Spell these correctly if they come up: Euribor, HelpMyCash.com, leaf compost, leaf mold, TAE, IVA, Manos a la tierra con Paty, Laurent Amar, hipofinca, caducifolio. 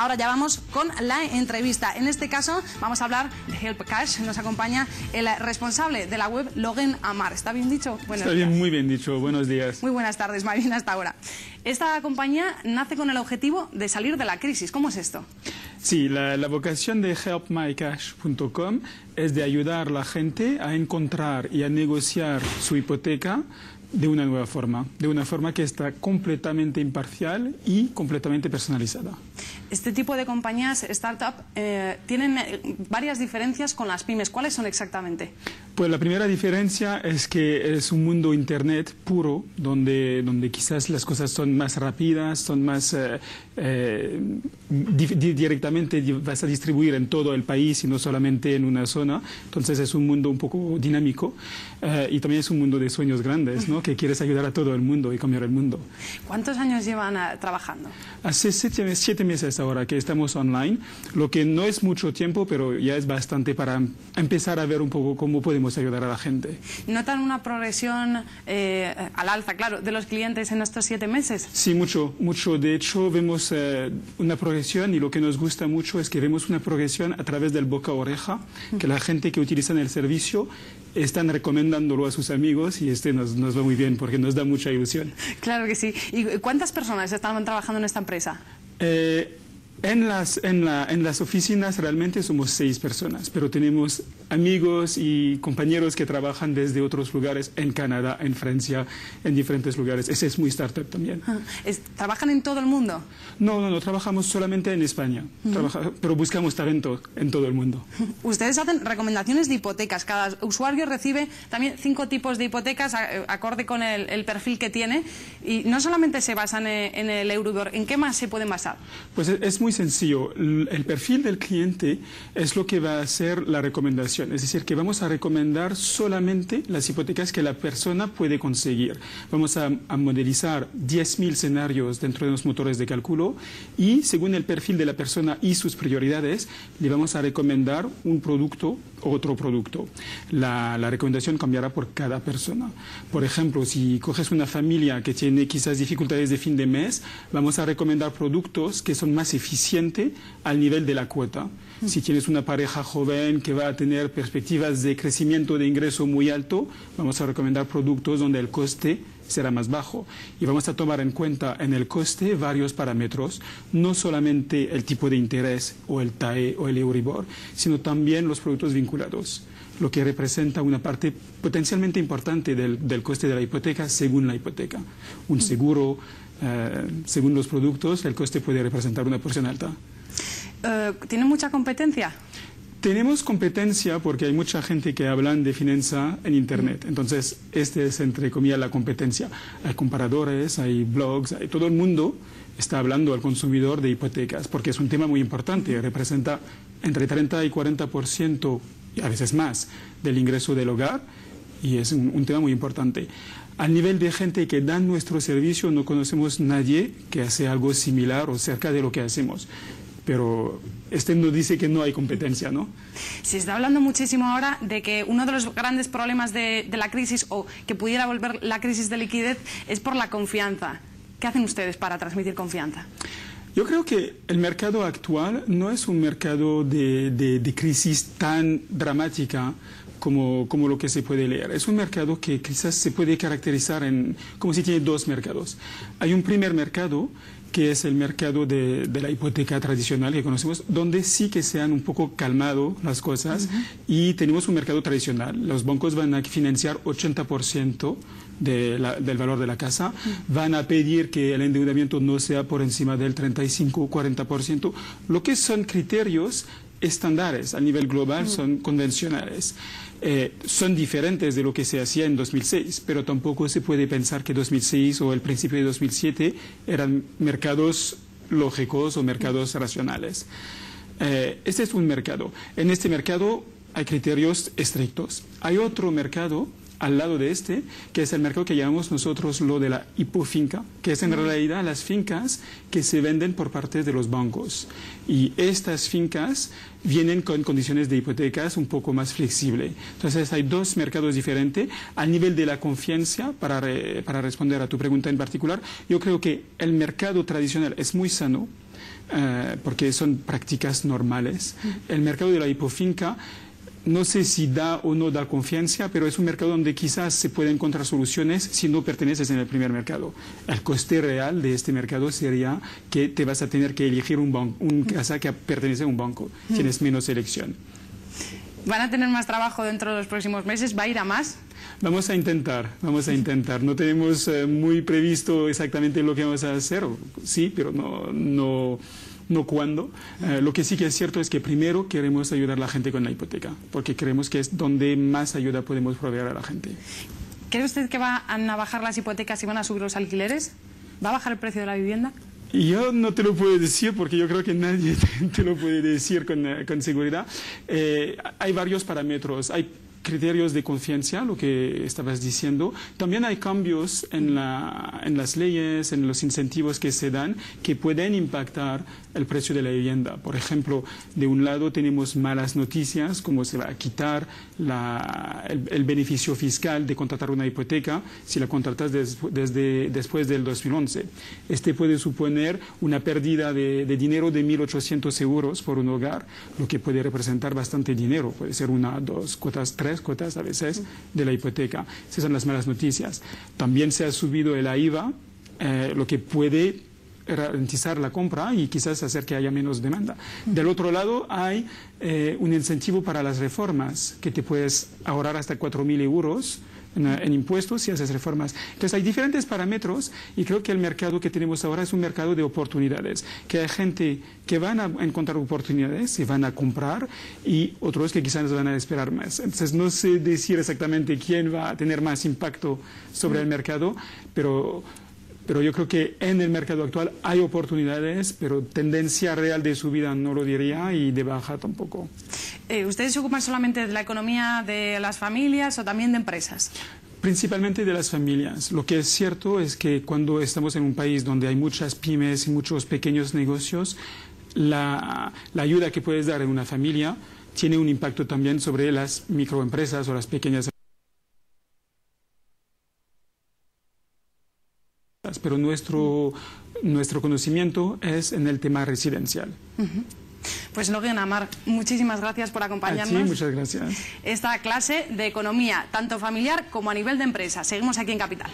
Ahora ya vamos con la entrevista. En este caso vamos a hablar de Help Cash. Nos acompaña el responsable de la web, Laurent Amar. ¿Está bien dicho? Muy bien dicho. Buenos días. Muy buenas tardes, más bien hasta ahora. Esta compañía nace con el objetivo de salir de la crisis. ¿Cómo es esto? Sí, la vocación de HelpMyCash.com es de ayudar a la gente a encontrar y a negociar su hipoteca de una nueva forma, de una forma que está completamente imparcial y completamente personalizada. Este tipo de compañías, startup, tienen varias diferencias con las pymes. ¿Cuáles son exactamente? Pues la primera diferencia es que es un mundo internet puro, donde quizás las cosas son más rápidas, son más directamente vas a distribuir en todo el país y no solamente en una zona. Entonces es un mundo un poco dinámico y también es un mundo de sueños grandes, ¿no? Que quieres ayudar a todo el mundo y cambiar el mundo. ¿Cuántos años llevan trabajando? Hace siete meses ahora que estamos online, lo que no es mucho tiempo, pero ya es bastante para empezar a ver un poco cómo podemos ayudar a la gente. ¿Notan una progresión al alza, claro, de los clientes en estos 7 meses? Sí, mucho, mucho. De hecho, vemos una progresión, y lo que nos gusta mucho es que vemos una progresión a través del boca a oreja, que la gente que utiliza el servicio están recomendándolo a sus amigos, y nos va muy bien porque nos da mucha ilusión. Claro que sí. ¿Y cuántas personas están trabajando en esta empresa? En las oficinas realmente somos 6 personas, pero tenemos amigos y compañeros que trabajan desde otros lugares, en Canadá, en Francia, en diferentes lugares. Ese es muy startup también. ¿Trabajan en todo el mundo? No, trabajamos solamente en España, pero buscamos talento en todo el mundo. Ustedes hacen recomendaciones de hipotecas. Cada usuario recibe también 5 tipos de hipotecas acorde con el perfil que tiene, y no solamente se basan en el Euribor. ¿En qué más se pueden basar? Pues es muy sencillo. El perfil del cliente es lo que va a hacer la recomendación. Es decir, que vamos a recomendar solamente las hipotecas que la persona puede conseguir. Vamos a modelizar 10.000 escenarios dentro de los motores de cálculo, y según el perfil de la persona y sus prioridades, le vamos a recomendar un producto u otro producto. La recomendación cambiará por cada persona. Por ejemplo, si coges una familia que tiene quizás dificultades de fin de mes, vamos a recomendar productos que son más eficientes al nivel de la cuota. Si tienes una pareja joven que va a tener perspectivas de crecimiento de ingreso muy alto, vamos a recomendar productos donde el coste será más bajo, y vamos a tomar en cuenta en el coste varios parámetros, no solamente el tipo de interés o el TAE o el Euribor, sino también los productos vinculados, lo que representa una parte potencialmente importante del coste de la hipoteca según la hipoteca. Un seguro, según los productos, el coste puede representar una porción alta. ¿Tiene mucha competencia? Tenemos competencia porque hay mucha gente que hablan de finanza en internet. Entonces, este es, entre comillas, la competencia. Hay comparadores, hay blogs, hay todo el mundo está hablando al consumidor de hipotecas, porque es un tema muy importante. Representa entre 30 y 40%, y a veces más, del ingreso del hogar, y es un tema muy importante. Al nivel de gente que da nuestro servicio, no conocemos nadie que hace algo similar o cerca de lo que hacemos. Pero este nos dice que no hay competencia, ¿no? Se está hablando muchísimo ahora de que uno de los grandes problemas de la crisis, o que pudiera volver la crisis de liquidez, es por la confianza. ¿Qué hacen ustedes para transmitir confianza? Yo creo que el mercado actual no es un mercado de crisis tan dramática como lo que se puede leer. Es un mercado que quizás se puede caracterizar como si tiene 2 mercados. Hay un primer mercado, que es el mercado de la hipoteca tradicional que conocemos, donde sí que se han un poco calmado las cosas, y tenemos un mercado tradicional. Los bancos van a financiar 80% del valor de la casa, van a pedir que el endeudamiento no sea por encima del 35 o 40%, lo que son criterios estándares a nivel global, son convencionales. Son diferentes de lo que se hacía en 2006, pero tampoco se puede pensar que 2006 o el principio de 2007 eran mercados lógicos o mercados racionales. Este es un mercado. En este mercado hay criterios estrictos. Hay otro mercado al lado de este, que es el mercado que llamamos nosotros lo de la hipofinca, que es en realidad las fincas que se venden por parte de los bancos. Y estas fincas vienen con condiciones de hipotecas un poco más flexibles. Entonces hay 2 mercados diferentes. Al nivel de la confianza, para responder a tu pregunta en particular, yo creo que el mercado tradicional es muy sano. porque son prácticas normales. El mercado de la hipofinca no sé si da o no da confianza, pero es un mercado donde quizás se pueden encontrar soluciones si no perteneces en el primer mercado. El coste real de este mercado sería que te vas a tener que elegir un casa que pertenece a un banco. Tienes menos elección. ¿Van a tener más trabajo dentro de los próximos meses? ¿Va a ir a más? Vamos a intentar. No tenemos muy previsto exactamente lo que vamos a hacer, sí, pero no cuándo. Lo que sí que es cierto es que primero queremos ayudar a la gente con la hipoteca, porque creemos que es donde más ayuda podemos proveer a la gente. ¿Cree usted que van a bajar las hipotecas y van a subir los alquileres? ¿Va a bajar el precio de la vivienda? Yo no te lo puedo decir porque yo creo que nadie te lo puede decir con seguridad. Hay varios parámetros. Hay criterios de confianza, lo que estabas diciendo. También hay cambios en las leyes, en los incentivos que se dan, que pueden impactar el precio de la vivienda. Por ejemplo, de un lado tenemos malas noticias, como se va a quitar el beneficio fiscal de contratar una hipoteca si la contratas después del 2011. Este puede suponer una pérdida de dinero de 1.800 euros por un hogar, lo que puede representar bastante dinero. Puede ser una, dos cuotas, tres cuotas a veces de la hipoteca. Esas son las malas noticias. También se ha subido el IVA, lo que puede ralentizar la compra y quizás hacer que haya menos demanda. Del otro lado hay un incentivo para las reformas, que te puedes ahorrar hasta 4.000 euros en impuestos si haces reformas. Entonces hay diferentes parámetros y creo que el mercado que tenemos ahora es un mercado de oportunidades, que hay gente que van a encontrar oportunidades y van a comprar y otros que quizás van a esperar más. Entonces no sé decir exactamente quién va a tener más impacto sobre el mercado, pero yo creo que en el mercado actual hay oportunidades, pero tendencia real de subida no lo diría y de baja tampoco. ¿Ustedes se ocupan solamente de la economía de las familias o también de empresas? Principalmente de las familias. Lo que es cierto es que cuando estamos en un país donde hay muchas pymes y muchos pequeños negocios, la ayuda que puedes dar a una familia tiene un impacto también sobre las microempresas o las pequeñas empresas. Pero nuestro conocimiento es en el tema residencial. Pues Laurent Amar, muchísimas gracias por acompañarnos. Sí, muchas gracias. Esta clase de economía, tanto familiar como a nivel de empresa. Seguimos aquí en Capital.